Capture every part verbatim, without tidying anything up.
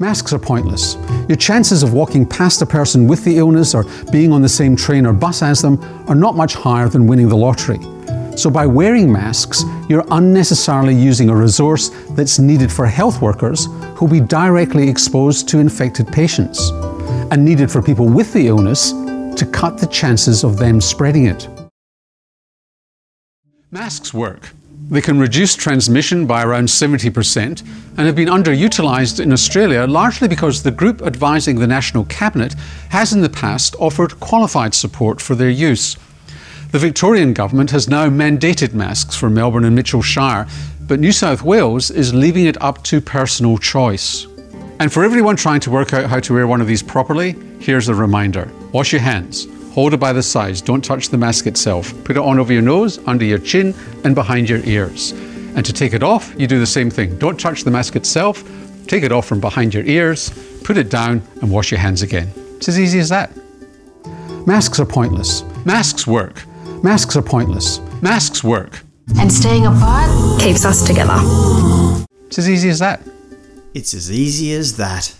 Masks are pointless. Your chances of walking past a person with the illness or being on the same train or bus as them are not much higher than winning the lottery. So by wearing masks, you're unnecessarily using a resource that's needed for health workers who'll be directly exposed to infected patients, and needed for people with the illness to cut the chances of them spreading it. Masks work. They can reduce transmission by around seventy percent and have been underutilised in Australia largely because the group advising the National Cabinet has in the past offered qualified support for their use. The Victorian Government has now mandated masks for Melbourne and Mitchell Shire, but New South Wales is leaving it up to personal choice. And for everyone trying to work out how to wear one of these properly, here's a reminder. Wash your hands. Hold it by the sides, don't touch the mask itself. Put it on over your nose, under your chin and behind your ears. And to take it off, you do the same thing. Don't touch the mask itself, take it off from behind your ears, put it down and wash your hands again. It's as easy as that. Masks are pointless. Masks work. Masks are pointless. Masks work. And staying apart keeps us together. It's as easy as that. It's as easy as that.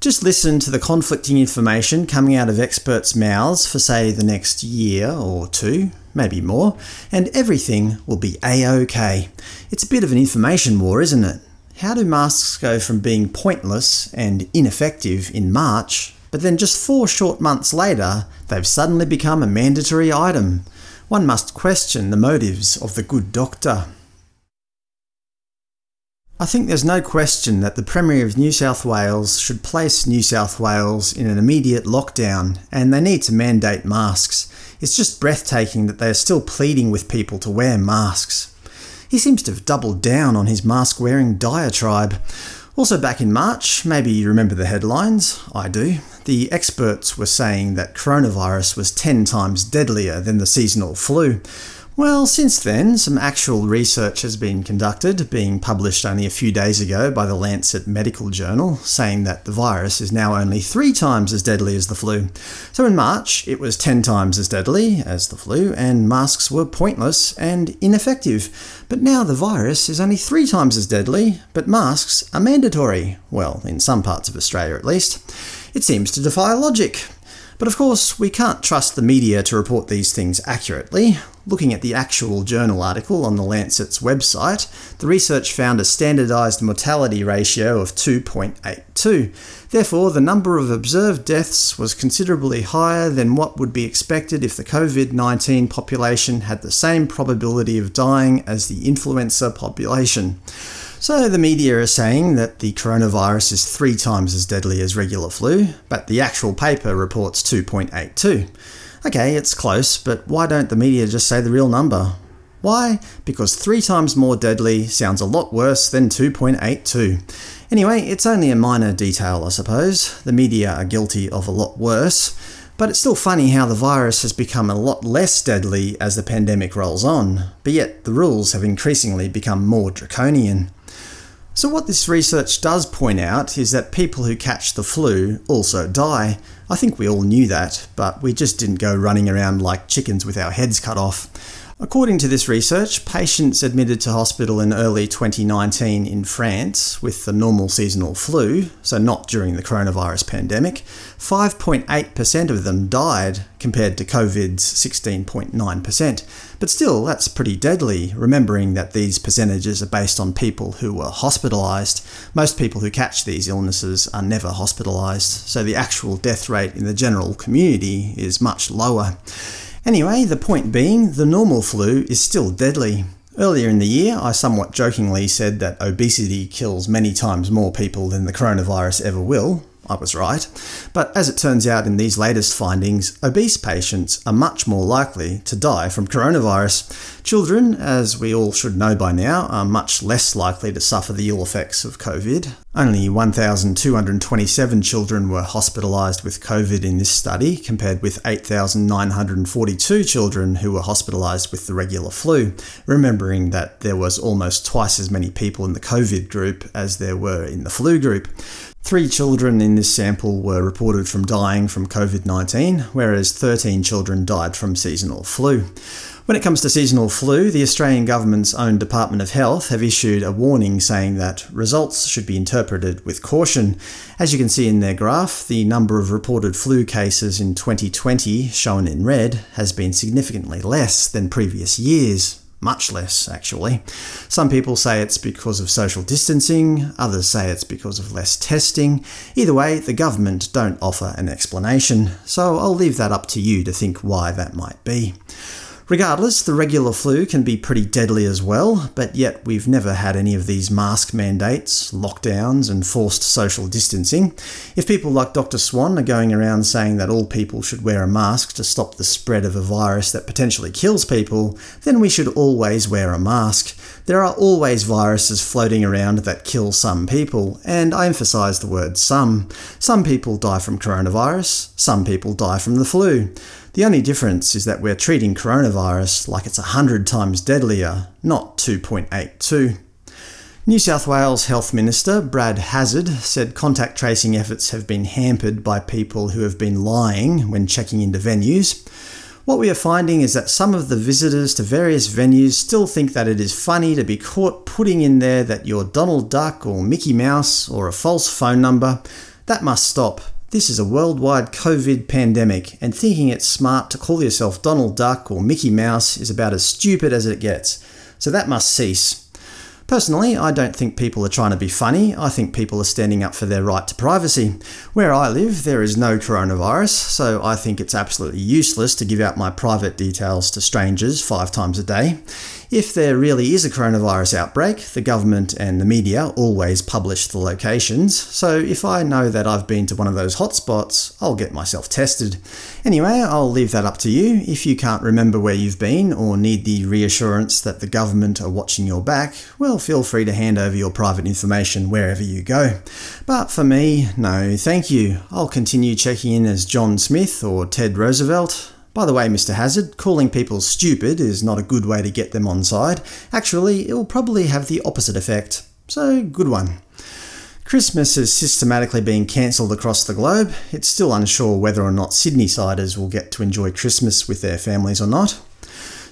Just listen to the conflicting information coming out of experts' mouths for, say, the next year or two, maybe more, and everything will be A-OK. It's a bit of an information war, isn't it? How do masks go from being pointless and ineffective in March, but then just four short months later, they've suddenly become a mandatory item? One must question the motives of the good doctor. I think there's no question that the Premier of New South Wales should place New South Wales in an immediate lockdown, and they need to mandate masks. It's just breathtaking that they are still pleading with people to wear masks. He seems to have doubled down on his mask-wearing diatribe. Also back in March, maybe you remember the headlines, I do, the experts were saying that coronavirus was ten times deadlier than the seasonal flu. Well, since then, some actual research has been conducted, being published only a few days ago by the Lancet Medical Journal, saying that the virus is now only three times as deadly as the flu. So in March, it was ten times as deadly as the flu, and masks were pointless and ineffective. But now the virus is only three times as deadly, but masks are mandatory. Well, in some parts of Australia at least. It seems to defy logic. But of course, we can't trust the media to report these things accurately. Looking at the actual journal article on the Lancet's website, the research found a standardised mortality ratio of two point eight two. Therefore, the number of observed deaths was considerably higher than what would be expected if the COVID nineteen population had the same probability of dying as the influenza population. So the media are saying that the coronavirus is three times as deadly as regular flu, but the actual paper reports two point eight two. Okay, it's close, but why don't the media just say the real number? Why? Because three times more deadly sounds a lot worse than two point eight two. Anyway, it's only a minor detail, I suppose. The media are guilty of a lot worse. But it's still funny how the virus has become a lot less deadly as the pandemic rolls on, but yet the rules have increasingly become more draconian. So what this research does point out is that people who catch the flu also die. I think we all knew that, but we just didn't go running around like chickens with our heads cut off. According to this research, patients admitted to hospital in early twenty nineteen in France with the normal seasonal flu, so not during the coronavirus pandemic, five point eight percent of them died compared to COVID's sixteen point nine percent. But still, that's pretty deadly, remembering that these percentages are based on people who were hospitalised. Most people who catch these illnesses are never hospitalised, so the actual death rate in the general community is much lower. Anyway, the point being, the normal flu is still deadly. Earlier in the year, I somewhat jokingly said that obesity kills many times more people than the coronavirus ever will. I was right. But as it turns out in these latest findings, obese patients are much more likely to die from coronavirus. Children, as we all should know by now, are much less likely to suffer the ill effects of COVID. Only one thousand two hundred twenty-seven children were hospitalised with COVID in this study, compared with eight thousand nine hundred forty-two children who were hospitalised with the regular flu, remembering that there was almost twice as many people in the COVID group as there were in the flu group. Three children in this sample were reported from dying from COVID nineteen, whereas thirteen children died from seasonal flu. When it comes to seasonal flu, the Australian government's own Department of Health have issued a warning saying that results should be interpreted with caution. As you can see in their graph, the number of reported flu cases in twenty twenty, shown in red, has been significantly less than previous years. Much less, actually. Some people say it's because of social distancing, others say it's because of less testing. Either way, the government don't offer an explanation, so I'll leave that up to you to think why that might be. Regardless, the regular flu can be pretty deadly as well, but yet we've never had any of these mask mandates, lockdowns, and forced social distancing. If people like Doctor Swan are going around saying that all people should wear a mask to stop the spread of a virus that potentially kills people, then we should always wear a mask. There are always viruses floating around that kill some people, and I emphasise the word some. Some people die from coronavirus, some people die from the flu. The only difference is that we're treating coronavirus like it's one hundred times deadlier, not two point eight two. New South Wales Health Minister Brad Hazard said contact tracing efforts have been hampered by people who have been lying when checking into venues. What we are finding is that some of the visitors to various venues still think that it is funny to be caught putting in there that you're Donald Duck or Mickey Mouse or a false phone number. That must stop. This is a worldwide COVID pandemic, and thinking it's smart to call yourself Donald Duck or Mickey Mouse is about as stupid as it gets, so that must cease. Personally, I don't think people are trying to be funny. I think people are standing up for their right to privacy. Where I live, there is no coronavirus, so I think it's absolutely useless to give out my private details to strangers five times a day. If there really is a coronavirus outbreak, the government and the media always publish the locations, so if I know that I've been to one of those hotspots, I'll get myself tested. Anyway, I'll leave that up to you. If you can't remember where you've been or need the reassurance that the government are watching your back, well, feel free to hand over your private information wherever you go. But for me, no thank you. I'll continue checking in as John Smith or Ted Roosevelt. By the way, Mister Hazard, calling people stupid is not a good way to get them on side. Actually, it will probably have the opposite effect. So, good one. Christmas is systematically being cancelled across the globe. It's still unsure whether or not Sydneysiders will get to enjoy Christmas with their families or not.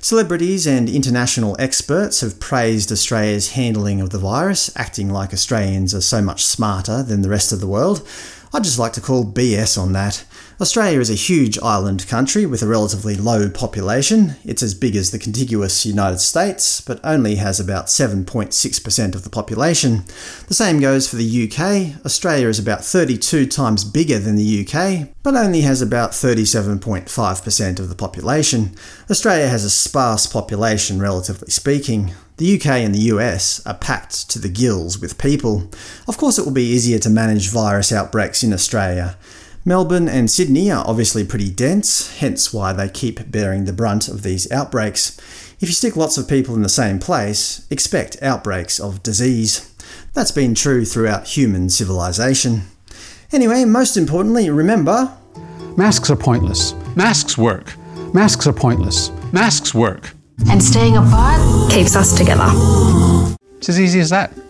Celebrities and international experts have praised Australia's handling of the virus, acting like Australians are so much smarter than the rest of the world. I'd just like to call B S on that. Australia is a huge island country with a relatively low population. It's as big as the contiguous United States, but only has about seven point six percent of the population. The same goes for the U K. Australia is about thirty-two times bigger than the U K, but only has about thirty-seven point five percent of the population. Australia has a sparse population, relatively speaking. The U K and the U S are packed to the gills with people. Of course it will be easier to manage virus outbreaks in Australia. Melbourne and Sydney are obviously pretty dense, hence why they keep bearing the brunt of these outbreaks. If you stick lots of people in the same place, expect outbreaks of disease. That's been true throughout human civilization. Anyway, most importantly, remember… masks are pointless. Masks work. Masks are pointless. Masks work. And staying apart keeps us together. It's as easy as that.